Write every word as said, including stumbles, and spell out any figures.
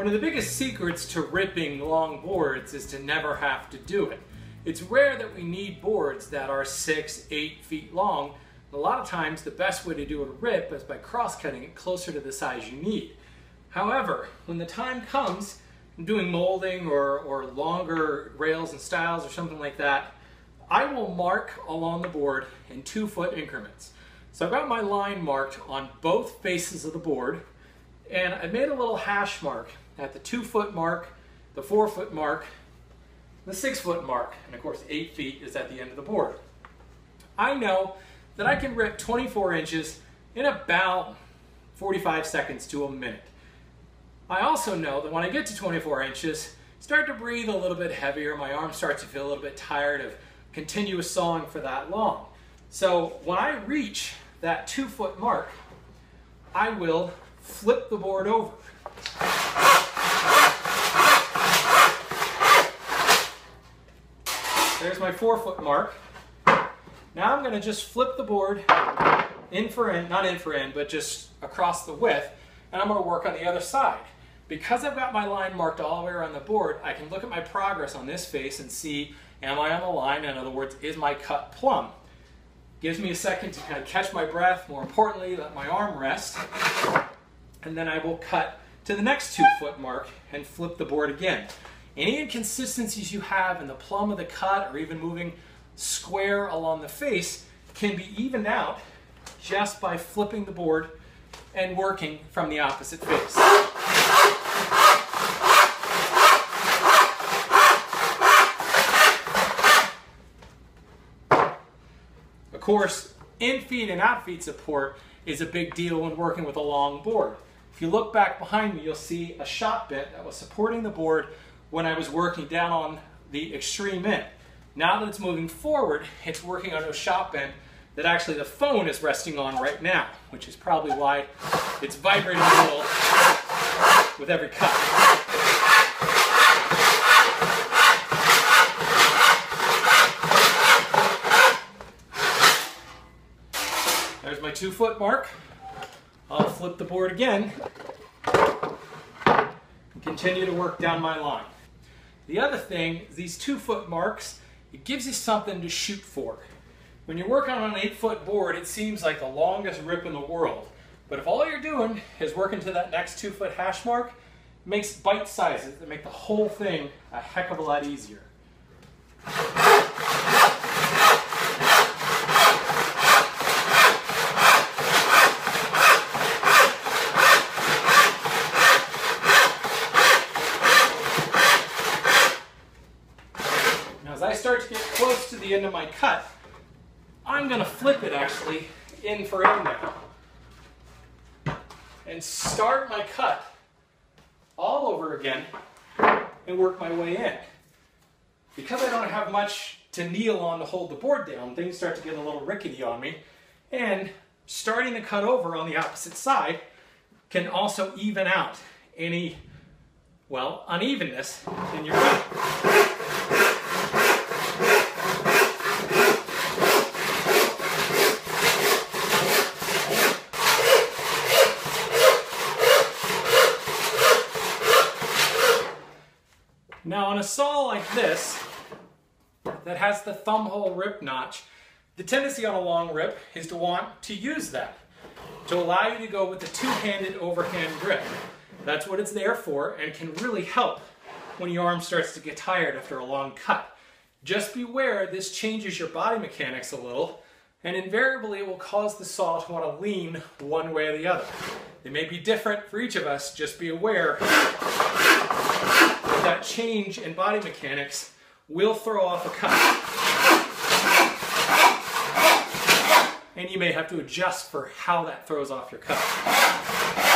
One of the biggest secrets to ripping long boards is to never have to do it. It's rare that we need boards that are six, eight feet long. A lot of times the best way to do a rip is by cross-cutting it closer to the size you need. However, when the time comes, doing molding or, or longer rails and styles or something like that, I will mark along the board in two foot increments. So I've got my line marked on both faces of the board, and I made a little hash mark at the two foot mark, the four foot mark, the six foot mark, and of course eight feet is at the end of the board. I know that I can rip twenty-four inches in about forty-five seconds to a minute. I also know that when I get to twenty-four inches, I start to breathe a little bit heavier, my arm starts to feel a little bit tired of continuous sawing for that long. So when I reach that two foot mark, I will flip the board over. There's my four foot mark. Now I'm going to just flip the board in for end, not in for end, but just across the width, and I'm going to work on the other side. Because I've got my line marked all the way around the board, I can look at my progress on this face and see, am I on the line? In other words, is my cut plumb? Gives me a second to kind of catch my breath, more importantly, let my arm rest, and then I will cut to the next two foot mark and flip the board again. Any inconsistencies you have in the plumb of the cut or even moving square along the face can be evened out just by flipping the board and working from the opposite face. Of course, in-feet and out-feet support is a big deal when working with a long board. If you look back behind me, you'll see a shop bit that was supporting the board when I was working down on the extreme end. Now that it's moving forward, it's working on a shop bend that actually the phone is resting on right now, which is probably why it's vibrating a little with every cut. There's my two foot mark. I'll flip the board again and continue to work down my line. The other thing is these two foot marks, it gives you something to shoot for. When you're working on an eight foot board, it seems like the longest rip in the world. But if all you're doing is working to that next two foot hash mark, it makes bite sizes that make the whole thing a heck of a lot easier. As I start to get close to the end of my cut, I'm going to flip it actually in for end now and start my cut all over again and work my way in. Because I don't have much to kneel on to hold the board down, things start to get a little rickety on me, and starting to cut over on the opposite side can also even out any, well, unevenness in your cut. Now on a saw like this that has the thumb hole rip notch, the tendency on a long rip is to want to use that to allow you to go with the two-handed overhand grip. That's what it's there for, and can really help when your arm starts to get tired after a long cut. Just beware, this changes your body mechanics a little, and invariably it will cause the saw to want to lean one way or the other. They may be different for each of us, just be aware that change in body mechanics will throw off a cut. And you may have to adjust for how that throws off your cut.